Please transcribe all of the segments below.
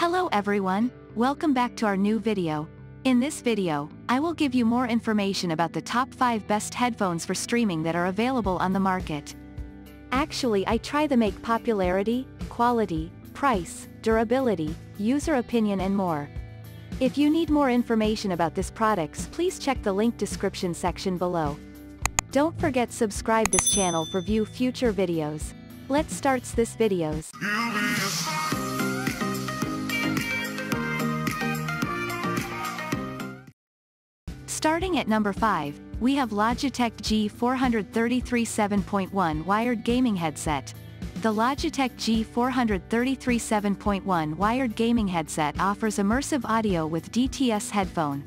Hello everyone, welcome back to our new video. In this video, I will give you more information about the top 5 best headphones for streaming that are available on the market. Actually, I try to make popularity, quality, price, durability, user opinion and more. If you need more information about this products, please check the link description section below. Don't forget subscribe this channel for view future videos. Let's start this videos. Starting at number 5, we have Logitech G433 7.1 Wired Gaming Headset. The Logitech G433 7.1 Wired Gaming Headset offers immersive audio with DTS headphone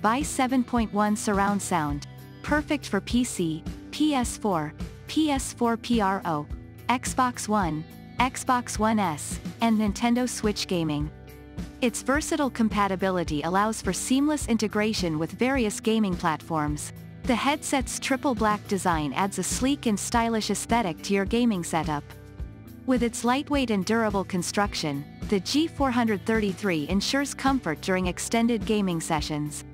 by 7.1 surround sound. Perfect for PC, PS4, PS4 Pro, Xbox One, Xbox One S, and Nintendo Switch gaming. Its versatile compatibility allows for seamless integration with various gaming platforms. The headset's triple black design adds a sleek and stylish aesthetic to your gaming setup. With its lightweight and durable construction, the G433 ensures comfort during extended gaming sessions.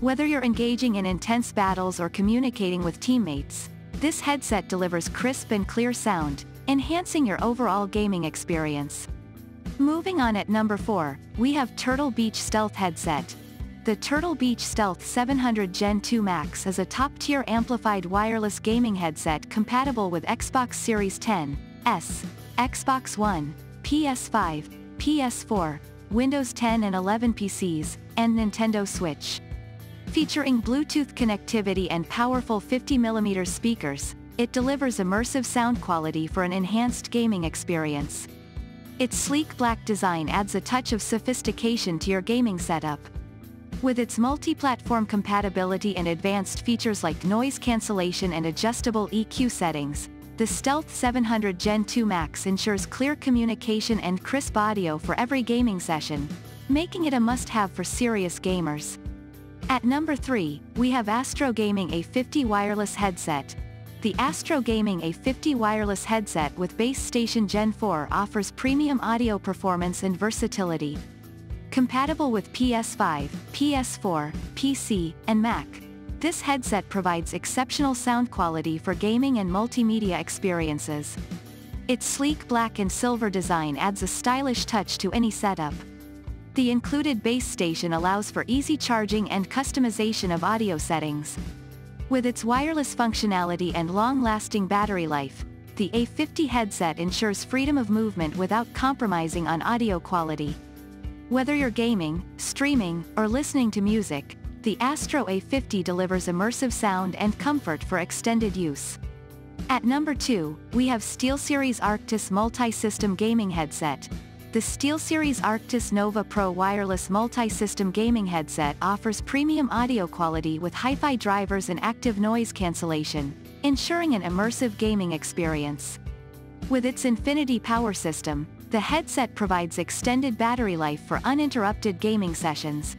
Whether you're engaging in intense battles or communicating with teammates, this headset delivers crisp and clear sound, enhancing your overall gaming experience. Moving on at number 4, we have Turtle Beach Stealth Headset. The Turtle Beach Stealth 700 Gen 2 Max is a top-tier amplified wireless gaming headset compatible with Xbox Series X, Xbox One, PS5, PS4, Windows 10 and 11 PCs, and Nintendo Switch. Featuring Bluetooth connectivity and powerful 50mm speakers, it delivers immersive sound quality for an enhanced gaming experience. Its sleek black design adds a touch of sophistication to your gaming setup. With its multi-platform compatibility and advanced features like noise cancellation and adjustable EQ settings, the Stealth 700 Gen 2 Max ensures clear communication and crisp audio for every gaming session, making it a must-have for serious gamers. At number 3, we have Astro Gaming A50 Wireless Headset. The Astro Gaming A50 wireless headset with base station Gen 4 offers premium audio performance and versatility. Compatible with PS5, PS4, PC, and Mac, this headset provides exceptional sound quality for gaming and multimedia experiences. Its sleek black and silver design adds a stylish touch to any setup. The included base station allows for easy charging and customization of audio settings. With its wireless functionality and long-lasting battery life, the A50 headset ensures freedom of movement without compromising on audio quality. Whether you're gaming, streaming, or listening to music, the Astro A50 delivers immersive sound and comfort for extended use. At number 2, we have SteelSeries Arctis Multi-System Gaming Headset. The SteelSeries Arctis Nova Pro Wireless Multi-System Gaming Headset offers premium audio quality with hi-fi drivers and active noise cancellation, ensuring an immersive gaming experience. With its Infinity Power System, the headset provides extended battery life for uninterrupted gaming sessions.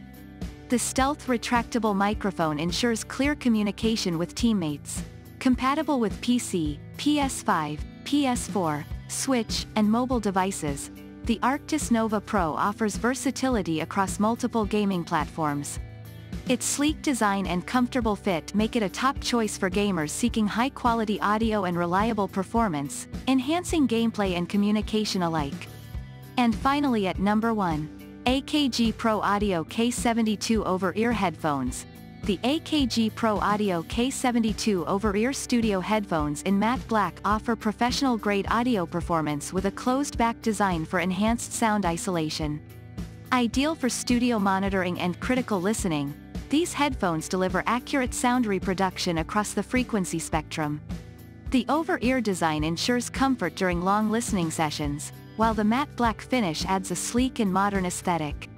The Stealth retractable microphone ensures clear communication with teammates. Compatible with PC, PS5, PS4, Switch, and mobile devices, the Arctis Nova Pro offers versatility across multiple gaming platforms. Its sleek design and comfortable fit make it a top choice for gamers seeking high-quality audio and reliable performance, enhancing gameplay and communication alike. And finally at number 1, AKG Pro Audio K72 Over-Ear Headphones. The AKG Pro Audio K72 over-ear studio headphones in matte black offer professional-grade audio performance with a closed-back design for enhanced sound isolation. Ideal for studio monitoring and critical listening, these headphones deliver accurate sound reproduction across the frequency spectrum. The over-ear design ensures comfort during long listening sessions, while the matte black finish adds a sleek and modern aesthetic.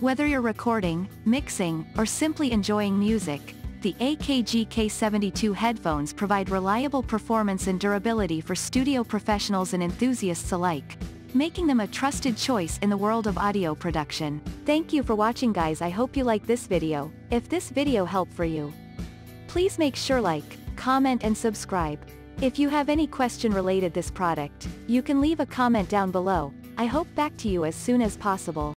Whether you're recording, mixing, or simply enjoying music, the AKG K72 headphones provide reliable performance and durability for studio professionals and enthusiasts alike, making them a trusted choice in the world of audio production. Thank you for watching guys, I hope you like this video. If this video helped for you, please make sure like, comment and subscribe. If you have any question related this product, you can leave a comment down below. I hope back to you as soon as possible.